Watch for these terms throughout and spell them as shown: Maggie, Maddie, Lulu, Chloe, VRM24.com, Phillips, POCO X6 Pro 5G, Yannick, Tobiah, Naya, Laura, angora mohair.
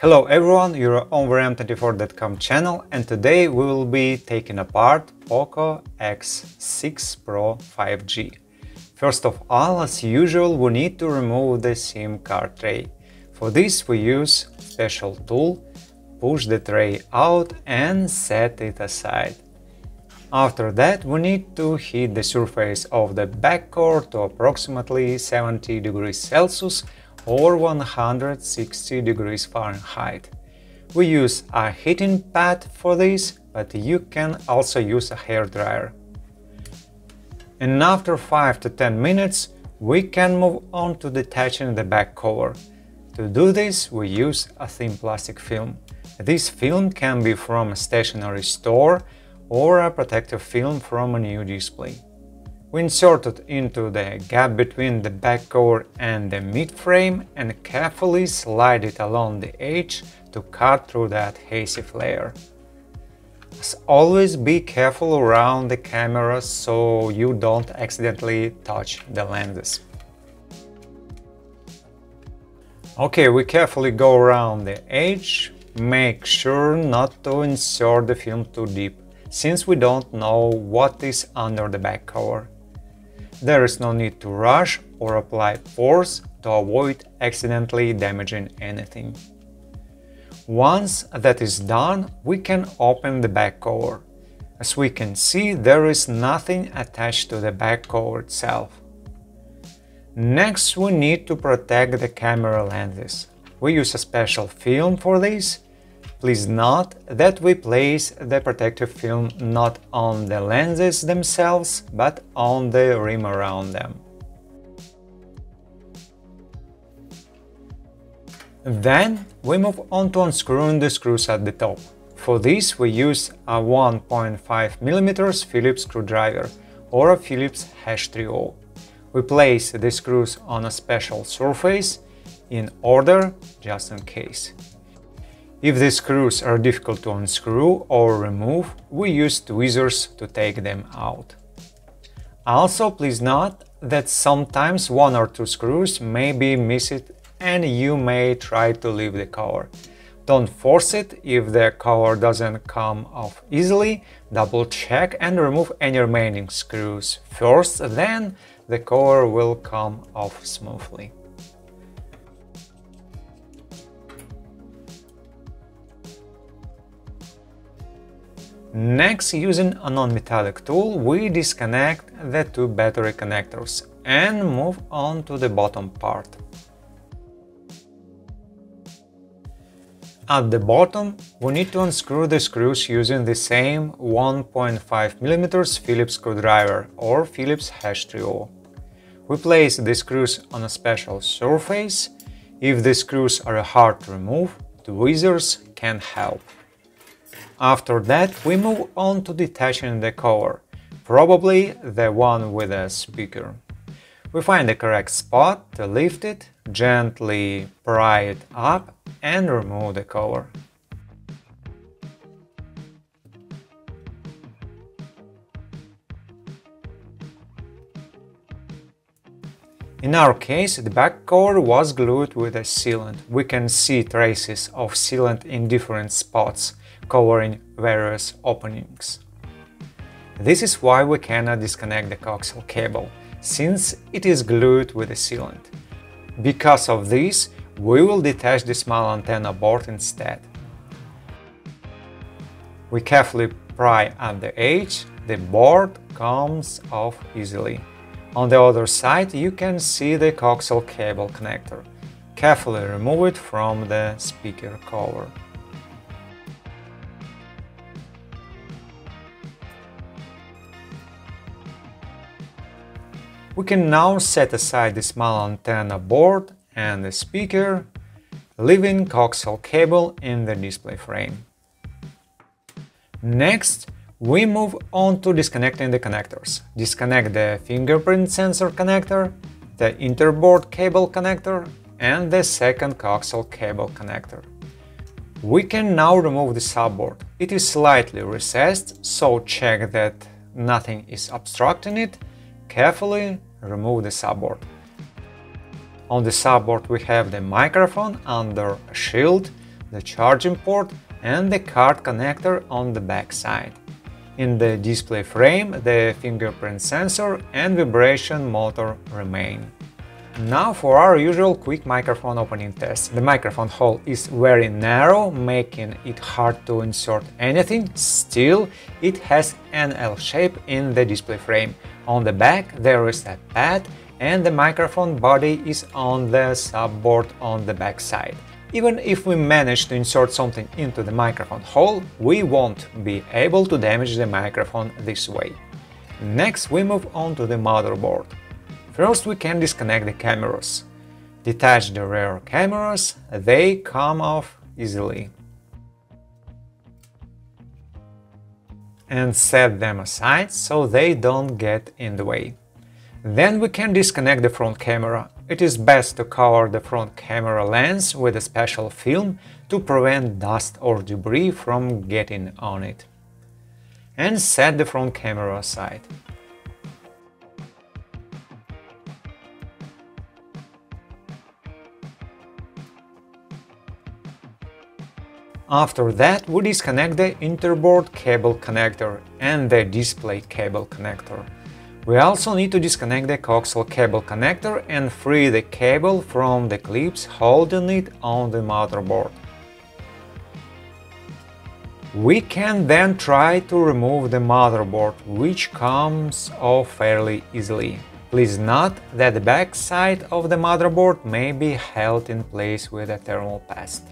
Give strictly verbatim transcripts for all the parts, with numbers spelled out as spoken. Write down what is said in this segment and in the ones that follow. Hello everyone, you're on V R M twenty-four dot com channel, and today we will be taking apart POCO X six Pro five G. First of all, as usual, we need to remove the SIM card tray. For this we use special tool, push the tray out and set it aside. After that we need to heat the surface of the back core to approximately seventy degrees Celsius or one hundred sixty degrees Fahrenheit. We use a heating pad for this, but you can also use a hairdryer. And after five to ten minutes we can move on to detaching the back cover. To do this we use a thin plastic film. This film can be from a stationery store or a protective film from a new display. We insert it into the gap between the back cover and the mid-frame and carefully slide it along the edge to cut through the adhesive layer. As always, be careful around the camera so you don't accidentally touch the lenses. Okay, we carefully go around the edge, make sure not to insert the film too deep, since we don't know what is under the back cover. There is no need to rush or apply force to avoid accidentally damaging anything. Once that is done, we can open the back cover. As we can see, there is nothing attached to the back cover itself. Next, we need to protect the camera lenses. We use a special film for this. Please note that we place the protective film not on the lenses themselves, but on the rim around them. Then we move on to unscrewing the screws at the top. For this we use a one point five millimeter Phillips screwdriver or a Phillips H three O. We place the screws on a special surface, in order, just in case. If the screws are difficult to unscrew or remove, we use tweezers to take them out. Also, please note that sometimes one or two screws may be missed and you may try to leave the cover. Don't force it. If the cover doesn't come off easily, double check and remove any remaining screws first, then the cover will come off smoothly. Next, using a non-metallic tool, we disconnect the two battery connectors and move on to the bottom part. At the bottom, we need to unscrew the screws using the same one point five millimeter Phillips screwdriver or Phillips H three O. We place the screws on a special surface. If the screws are hard to remove, tweezers can help. After that, we move on to detaching the cover, probably the one with a speaker. We find the correct spot to lift it, gently pry it up and remove the cover. In our case, the back cover was glued with a sealant. We can see traces of sealant in different spots, covering various openings. This is why we cannot disconnect the coaxial cable, since it is glued with a sealant. Because of this, we will detach the small antenna board instead. We carefully pry at the edge, the board comes off easily. On the other side you can see the coaxial cable connector. Carefully remove it from the speaker cover. We can now set aside the small antenna board and the speaker, leaving coaxial cable in the display frame. Next, we move on to disconnecting the connectors. Disconnect the fingerprint sensor connector, the interboard cable connector and the second coaxial cable connector. We can now remove the subboard. It is slightly recessed, so check that nothing is obstructing it. Carefully remove the subboard. On the subboard we have the microphone under a shield, the charging port and the card connector on the back side. In the display frame, the fingerprint sensor and vibration motor remain. Now for our usual quick microphone opening test. The microphone hole is very narrow, making it hard to insert anything. Still, it has an L shape in the display frame. On the back there is a pad, and the microphone body is on the subboard on the back side. Even if we manage to insert something into the microphone hole, we won't be able to damage the microphone this way. Next, we move on to the motherboard. First, we can disconnect the cameras. Detach the rear cameras, they come off easily. And set them aside so they don't get in the way. Then we can disconnect the front camera. It is best to cover the front camera lens with a special film to prevent dust or debris from getting on it. And set the front camera aside. After that, we disconnect the interboard cable connector and the display cable connector. We also need to disconnect the coaxial cable connector and free the cable from the clips holding it on the motherboard. We can then try to remove the motherboard, which comes off fairly easily. Please note that the back side of the motherboard may be held in place with a thermal paste.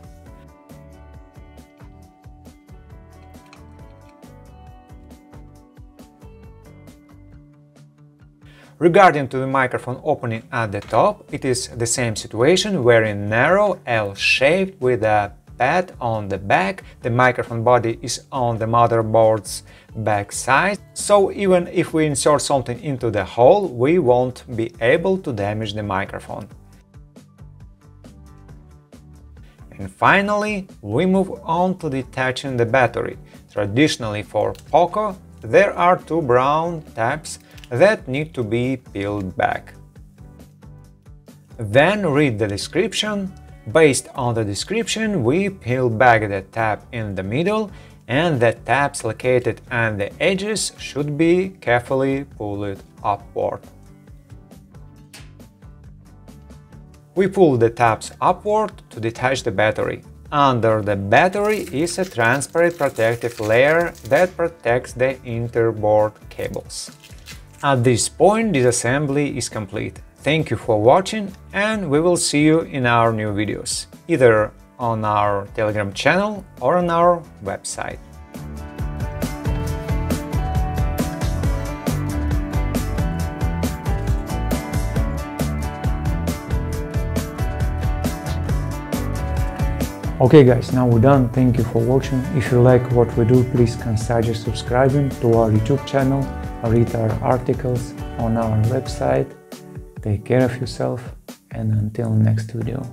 Regarding to the microphone opening at the top, it is the same situation, very narrow, L-shaped with a pad on the back. The microphone body is on the motherboard's back side, so even if we insert something into the hole, we won't be able to damage the microphone. And finally, we move on to detaching the battery. Traditionally for POCO, there are two brown tabs that need to be peeled back. Then read the description. Based on the description, we peel back the tab in the middle, and the tabs located on the edges should be carefully pulled upward. We pull the tabs upward to detach the battery. Under the battery is a transparent protective layer that protects the interboard cables. At this point, disassembly is complete. Thank you for watching, and we will see you in our new videos, either on our Telegram channel or on our website. Okay guys, now we're done. Thank you for watching. If you like what we do, please consider subscribing to our YouTube channel, read our articles on our website. Take care of yourself, and until next video.